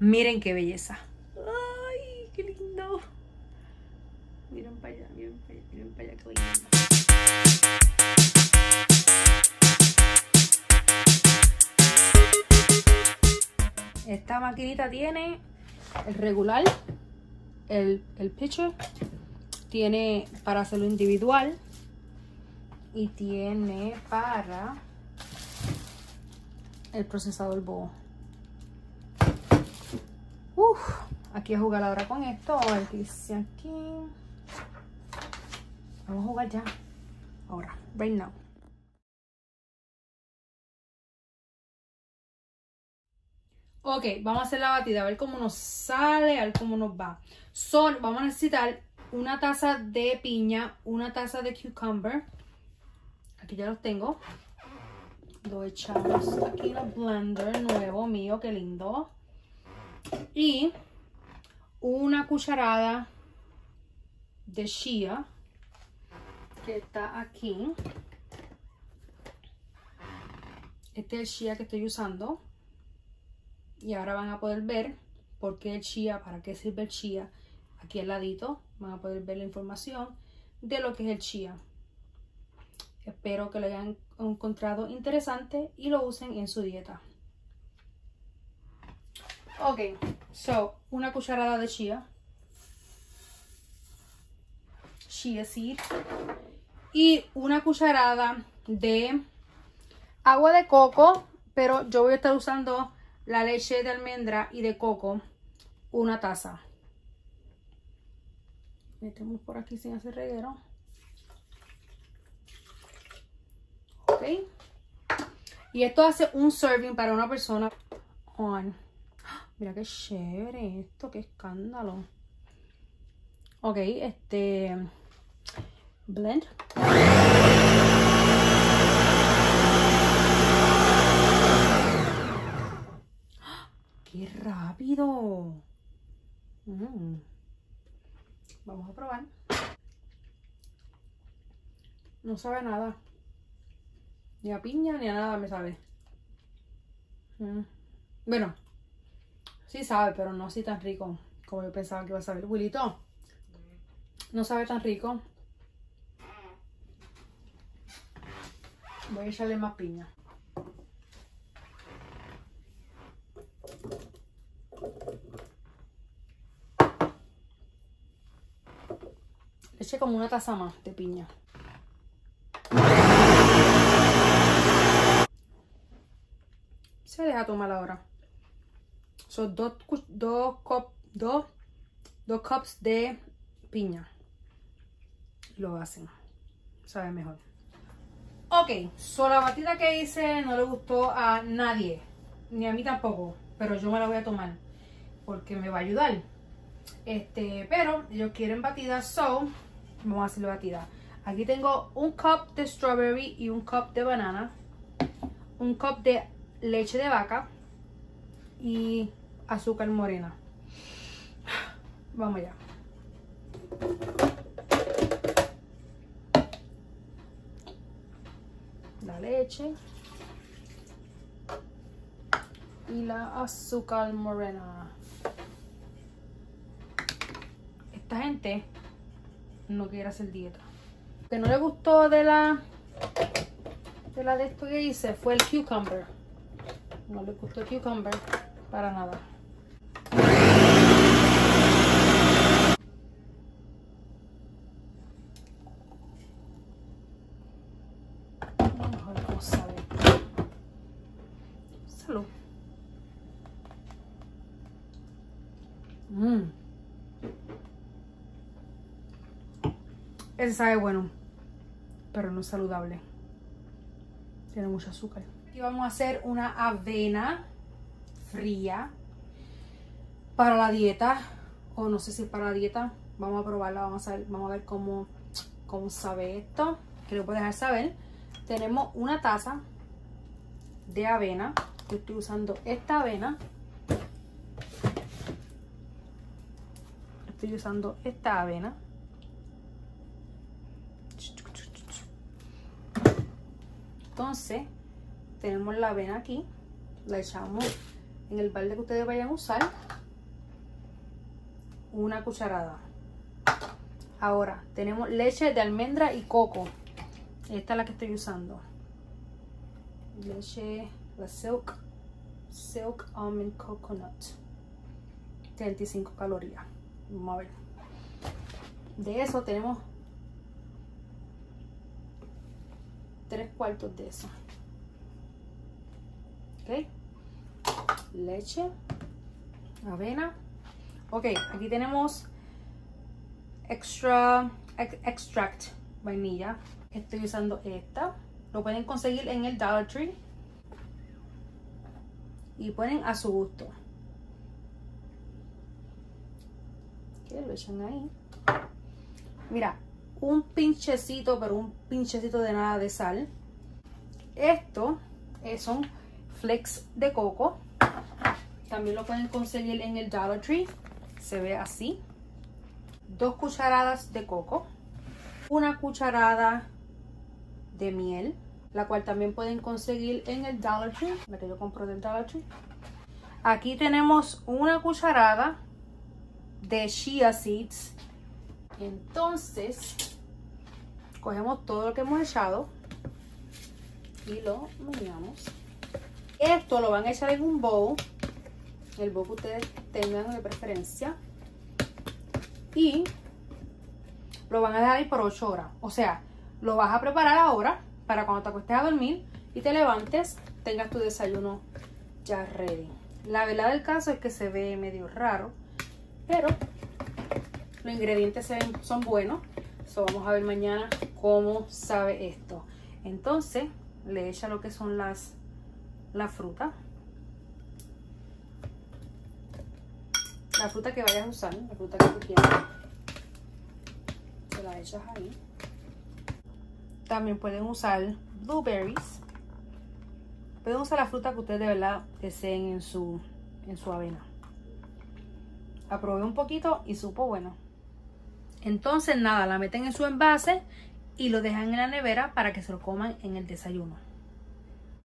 Miren qué belleza. ¡Ay, qué lindo! Miren para allá, miren para allá, miren para allá, qué lindo. Esta maquinita tiene el regular, el pitcher, tiene para hacerlo individual y tiene para el procesador boho. Uf, aquí a jugar ahora con esto. Aquí. Vamos a jugar ya. Ahora, right now. Ok, vamos a hacer la batida, a ver cómo nos sale, a ver cómo nos va. Vamos a necesitar una taza de piña, una taza de cucumber. Aquí ya los tengo. Lo echamos aquí en el blender nuevo mío, qué lindo. Y una cucharada de chía, que está aquí. Este es el chía que estoy usando. Y ahora van a poder ver por qué el chía, para qué sirve el chía. Aquí al ladito van a poder ver la información de lo que es el chía. Espero que lo hayan encontrado interesante y lo usen en su dieta. Ok, una cucharada de chía. Chia seed. Y una cucharada de agua de coco, pero yo voy a estar usando la leche de almendra y de coco, una taza. Metemos por aquí sin hacer reguero. Ok. Y esto hace un serving para una persona. Mira qué chévere esto, qué escándalo. Ok, blend. ¡Qué rápido! Vamos a probar. No sabe a nada. Ni a piña ni a nada me sabe. Bueno, sí sabe, pero no así tan rico como yo pensaba que iba a saber. Wilito, no sabe tan rico. Voy a echarle más piña. Eché como una taza más de piña. Se deja tomar ahora. Son dos cups de piña. Lo hacen. Sabe mejor. Ok, la batida que hice no le gustó a nadie. Ni a mí tampoco. Pero yo me la voy a tomar. Porque me va a ayudar. Pero ellos quieren batida, vamos a hacer la batida. Aquí tengo un cup de strawberry y un cup de banana, un cup de leche de vaca y azúcar morena. Vamos allá. La leche y la azúcar morena. Esta gente no quiere hacer dieta. Lo que no le gustó de esto que hice fue el cucumber. No le gustó el cucumber para nada. Mejor no sabe. Salud. Ese sabe bueno, pero no es saludable. Tiene mucho azúcar. Y vamos a hacer una avena fría para la dieta. O no sé si para la dieta. Vamos a probarla, vamos a ver cómo sabe esto. Que lo puedo dejar saber. Tenemos una taza de avena. Yo estoy usando esta avena. Estoy usando esta avena. Entonces, tenemos la avena aquí, la echamos en el balde que ustedes vayan a usar, una cucharada. Ahora tenemos leche de almendra y coco. Esta es la que estoy usando. Leche, la Silk Almond Coconut. 35 calorías. Vamos a ver. De eso tenemos 3 cuartos de eso. Ok. Leche, avena. Ok, aquí tenemos extract vainilla. Estoy usando esta. Lo pueden conseguir en el Dollar Tree. Y ponen a su gusto. Okay, lo echan ahí. Mira, un pinchecito, pero un pinchecito de nada de sal. Esto son flakes de coco. También lo pueden conseguir en el Dollar Tree. Se ve así. 2 cucharadas de coco. 1 cucharada de miel, la cual también pueden conseguir en el Dollar Tree, la que yo compro del Dollar Tree. Aquí tenemos 1 cucharada de chia seeds. Entonces, cogemos todo lo que hemos echado y lo mezclamos. Esto lo van a echar en un bowl, el bowl que ustedes tengan de preferencia. Y lo van a dejar ahí por 8 horas. O sea, lo vas a preparar ahora para cuando te acuestes a dormir y te levantes, tengas tu desayuno ya ready. La verdad del caso es que se ve medio raro, pero los ingredientes son buenos. So, vamos a ver mañana cómo sabe esto. Entonces, le echa lo que son la fruta. La fruta que vayas a usar, la fruta que tú quieras, te la echas ahí. También pueden usar blueberries. Pueden usar la fruta que ustedes de verdad deseen en su avena. La probé un poquito y supo bueno. Entonces nada, la meten en su envase y lo dejan en la nevera para que se lo coman en el desayuno.